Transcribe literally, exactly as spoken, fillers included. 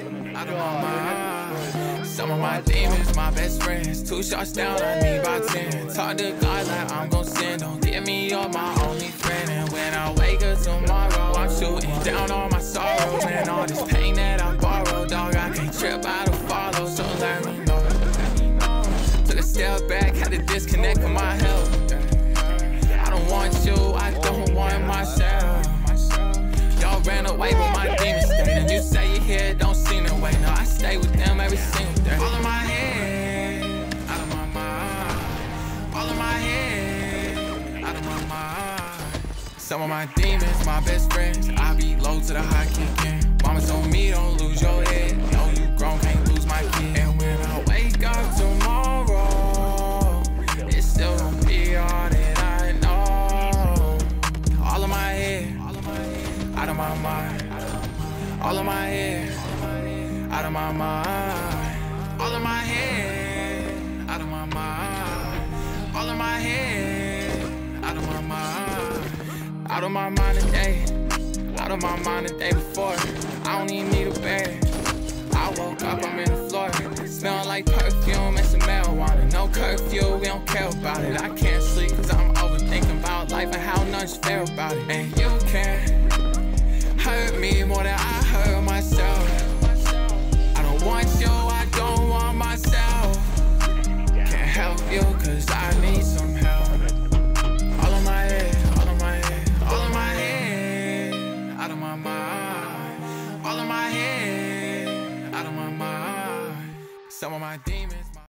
out of my mind. Some of my demons, my best friends. Two shots down, I need by ten. Talk to God like I'm gon' sin. Don't give me all my only friend. And when I wake up tomorrow, I'm shooting down all my sorrows and all this pain that I borrowed. Dog, I can't trip, I don't follow. So let me know. Took a step back, had to disconnect from my health. I don't want you, I don't want myself. Y'all ran away with my demons. And you say you're here, don't see no way. No, I stay with them every single day. All in my head, out of my mind. All in my head, out of my mind. Some of my demons, my best friends. I be low to the high kickin'. Mama told me don't lose your head. No, you grown, can't lose my kid. And when I wake up tomorrow, it still don't be all that I know. All in my head, out of my mind. All in my head, out of my mind. All in my head, out of my mind. All in my head, out of my mind. Out of my mind today, out of my mind the day before. I don't even need a bed. I woke up, I'm in the floor. Smelling like perfume and some marijuana. No curfew, we don't care about it. I can't sleep cause I'm overthinking about life and how none's fair about it. And yeah,